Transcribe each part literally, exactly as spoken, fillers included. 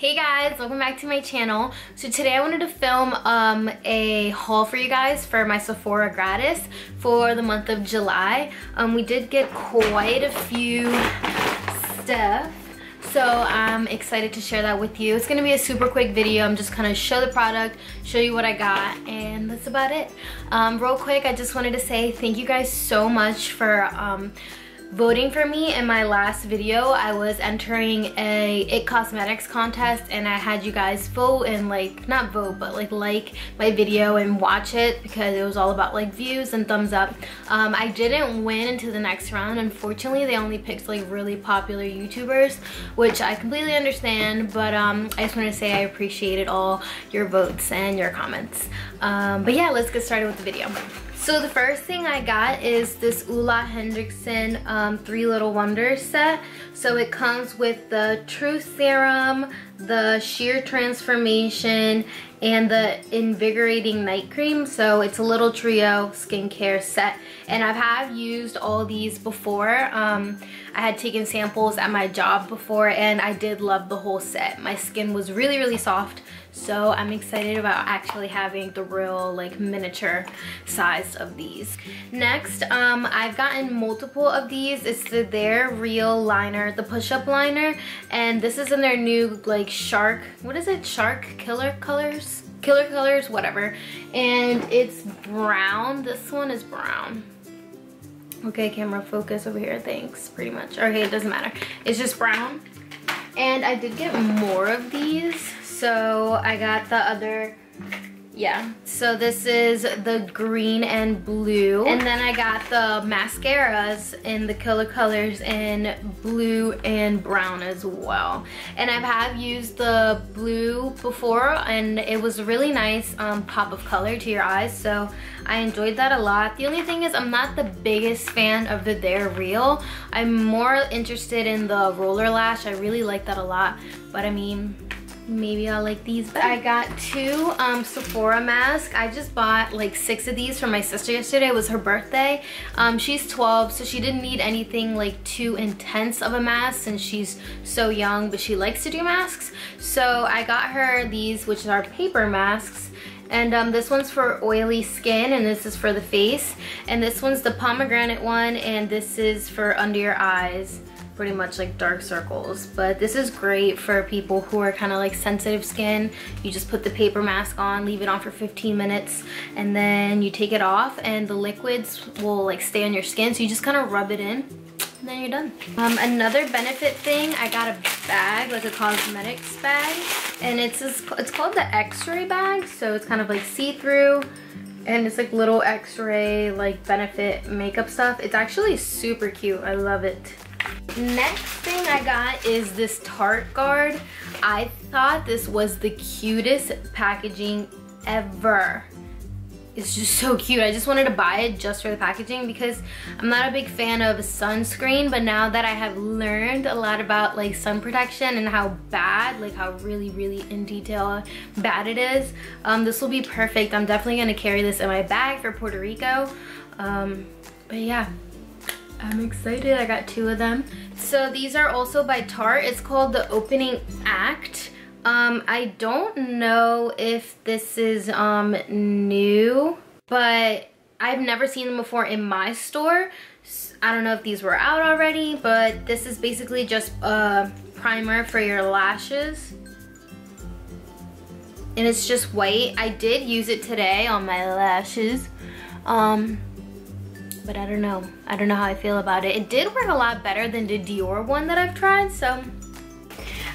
Hey guys, welcome back to my channel. So today I wanted to film um, a haul for you guys for my Sephora gratis for the month of July. Um, we did get quite a few stuff, so I'm excited to share that with you. It's gonna be a super quick video. I'm just gonna show the product, show you what I got, and that's about it. Um, real quick, I just wanted to say thank you guys so much for um, voting for me. In my last video I was entering a It Cosmetics contest and I had you guys vote and like not vote but like like my video and watch it because it was all about like views and thumbs up. um, I didn't win into the next round, unfortunately. They only picked like really popular YouTubers, which I completely understand, but um, I just want to say I appreciated all your votes and your comments. Um, but yeah, let's get started with the video. So the first thing I got is this Ole Henriksen um, Three Little Wonders set. So it comes with the Truth Serum, the Sheer Transformation, and the Invigorating Night Cream. So it's a little trio skincare set. And I have used all these before. Um, I had taken samples at my job before and I did love the whole set. My skin was really, really soft. So I'm excited about actually having the real like miniature size of these. Next, um, I've gotten multiple of these. It's the They're Real liner, the push-up liner. And this is in their new like shark, what is it? Shark killer colors? Killer colors, whatever. And it's brown. This one is brown. Okay, camera focus over here, thanks, pretty much. Okay, it doesn't matter. It's just brown. And I did get more of these. So I got the other, yeah. So this is the green and blue. And then I got the mascaras in the killer colors in blue and brown as well. And I have used the blue before and it was a really nice um, pop of color to your eyes. So I enjoyed that a lot. The only thing is I'm not the biggest fan of the They're Real. I'm more interested in the Roller Lash. I really like that a lot, but I mean, maybe I'll like these better. I got two um, Sephora masks. I just bought like six of these for my sister yesterday. It was her birthday. Um, she's twelve, so she didn't need anything like too intense of a mask since she's so young, but she likes to do masks. So I got her these, which are paper masks. And um, this one's for oily skin and this is for the face. And this one's the pomegranate one and this is for under your eyes. Pretty much like dark circles, but this is great for people who are kind of like sensitive skin. You just put the paper mask on, leave it on for fifteen minutes, and then you take it off and the liquids will like stay on your skin, so you just kind of rub it in and then you're done. Um, another benefit thing, I got a bag, like a cosmetics bag, and it's this, it's called the X-ray bag, so it's kind of like see-through. And it's like little X-ray like benefit makeup stuff. It's actually super cute, I love it. Next thing I got is this Tarte Guard. I thought this was the cutest packaging ever. It's just so cute. I just wanted to buy it just for the packaging because I'm not a big fan of sunscreen, but now that I have learned a lot about like sun protection and how bad, like how really, really in detail bad it is, um, this will be perfect. I'm definitely gonna carry this in my bag for Puerto Rico. Um, but yeah. I'm excited, I got two of them. So these are also by Tarte. It's called the Opening Act. Um, I don't know if this is um, new, but I've never seen them before in my store. I don't know if these were out already, but this is basically just a primer for your lashes. And it's just white. I did use it today on my lashes. Um, But I don't know. I don't know how I feel about it. It did work a lot better than the Dior one that I've tried, so.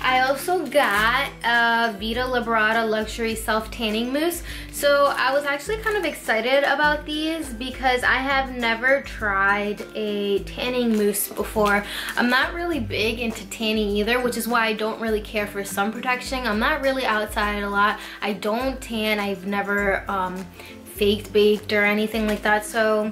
I also got a Vita Liberata Luxury Self Tanning Mousse. So I was actually kind of excited about these because I have never tried a tanning mousse before. I'm not really big into tanning either, which is why I don't really care for sun protection. I'm not really outside a lot. I don't tan. I've never um, faked baked or anything like that, so.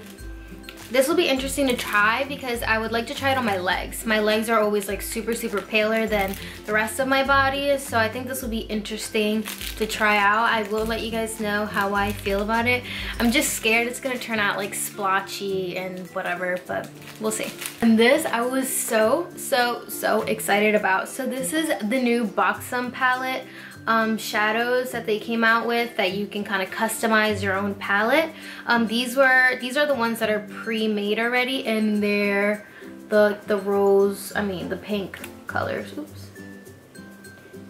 This will be interesting to try because I would like to try it on my legs. My legs are always like super, super paler than the rest of my body. So I think this will be interesting to try out. I will let you guys know how I feel about it. I'm just scared it's gonna turn out like splotchy and whatever, but we'll see. And this I was so, so, so excited about. So this is the new Boxum palette. Um, shadows that they came out with that you can kind of customize your own palette. Um, these were these are the ones that are pre-made already, and they're the the rose, I mean the pink colors. Oops.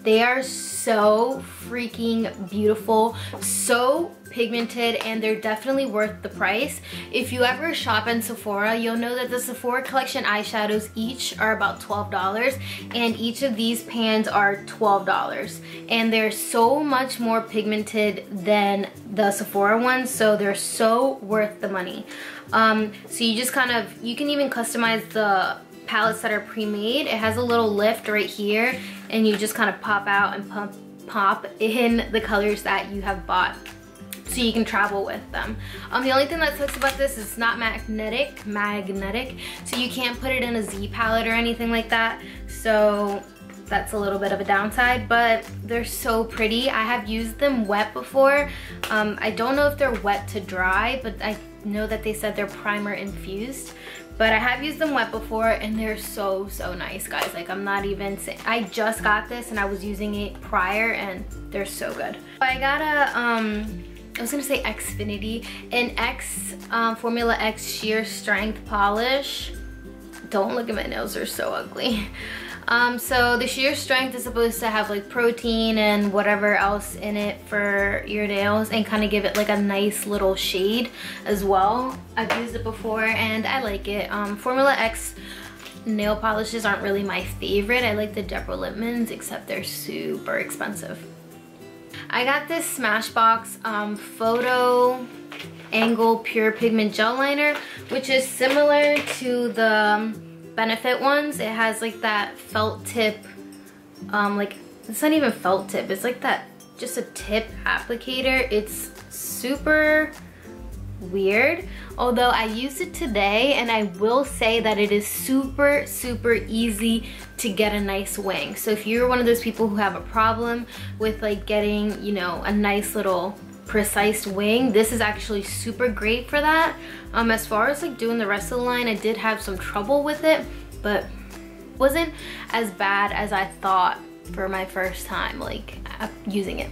They are so freaking beautiful, so pigmented, and they're definitely worth the price. If you ever shop in Sephora, you'll know that the Sephora Collection eyeshadows each are about twelve dollars, and each of these pans are twelve dollars, and they're so much more pigmented than the Sephora ones, so they're so worth the money. Um, so you just kind of, you can even customize the palettes that are pre-made. It has a little lift right here, and you just kind of pop out and pump, pop in the colors that you have bought, so you can travel with them. Um, the only thing that sucks about this is it's not magnetic, magnetic, so you can't put it in a Z palette or anything like that, so that's a little bit of a downside, but they're so pretty. I have used them wet before. Um, I don't know if they're wet to dry, but I know that they said they're primer infused. But I have used them wet before, and they're so, so nice, guys. Like, I'm not even saying, I just got this and I was using it prior, and they're so good. I got a, um, I was gonna say Xfinity, an X, um, Formula X Sheer Strength Polish. Don't look at my nails, they're so ugly. Um, so the Sheer Strength is supposed to have like protein and whatever else in it for your nails, and kind of give it like a nice little shade as well. I've used it before and I like it. Um, Formula X nail polishes aren't really my favorite. I like the Deborah Lippmans, except they're super expensive. I got this Smashbox um, Photo Angle Pure Pigment Gel Liner, which is similar to the... Um, Benefit ones. It has like that felt tip, um like it's not even felt tip, it's like that, just a tip applicator. It's super weird, although I used it today and I will say that it is super, super easy to get a nice wing. So if you're one of those people who have a problem with like getting, you know, a nice little precise wing, this is actually super great for that. Um, as far as like doing the rest of the line, I did have some trouble with it, but wasn't as bad as I thought for my first time like using it.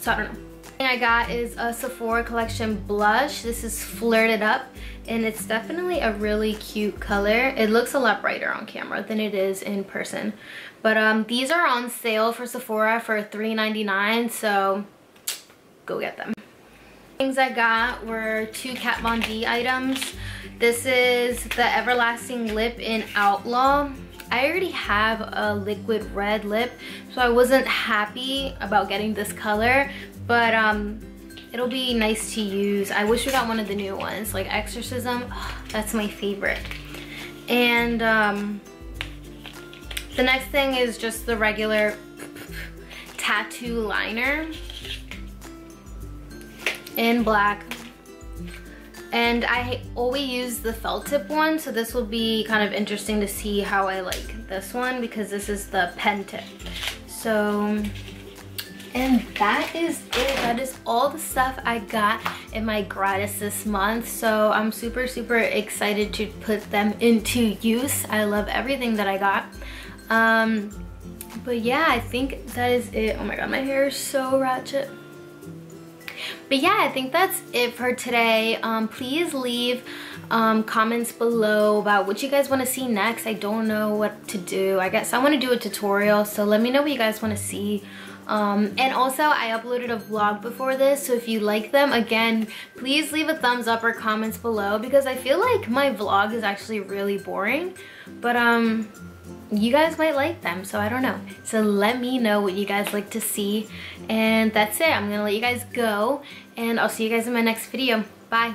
So I don't know. The thing I got is a Sephora Collection blush. This is Flirted Up, and it's definitely a really cute color. It looks a lot brighter on camera than it is in person, but um, these are on sale for Sephora for three ninety-nine, so go get them. Things I got were two Kat Von D items. This is the Everlasting Lip in Outlaw. I already have a liquid red lip, so I wasn't happy about getting this color, but um, it'll be nice to use. I wish we got one of the new ones, like Exorcism. Oh, that's my favorite. And um, the next thing is just the regular tattoo liner in black, and I always use the felt tip one, so this will be kind of interesting to see how I like this one, because this is the pen tip. So, and that is it. That is all the stuff I got in my gratis this month, so I'm super, super excited to put them into use. I love everything that I got. Um, but yeah, I think that is it. Oh my god, my hair is so ratchet. But yeah, I think that's it for today. Um, please leave um, comments below about what you guys want to see next. I don't know what to do. I guess I want to do a tutorial, so let me know what you guys want to see. Um, and also, I uploaded a vlog before this, so if you like them, again, please leave a thumbs up or comments below, because I feel like my vlog is actually really boring, but um, you guys might like them, so I don't know. So let me know what you guys like to see, and that's it. I'm gonna let you guys go, and I'll see you guys in my next video. Bye.